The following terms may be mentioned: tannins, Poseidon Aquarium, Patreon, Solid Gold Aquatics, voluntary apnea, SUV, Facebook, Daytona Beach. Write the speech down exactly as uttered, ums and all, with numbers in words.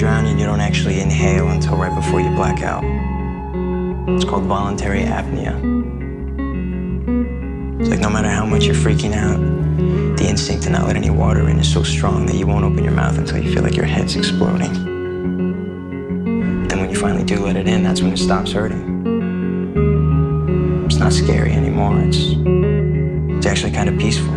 drown and you don't actually inhale until right before you black out. It's called voluntary apnea. It's like no matter how much you're freaking out, the instinct to not let any water in is so strong that you won't open your mouth until you feel like your head's exploding. Then when you finally do let it in, that's when it stops hurting. It's not scary anymore. It's, it's actually kind of peaceful.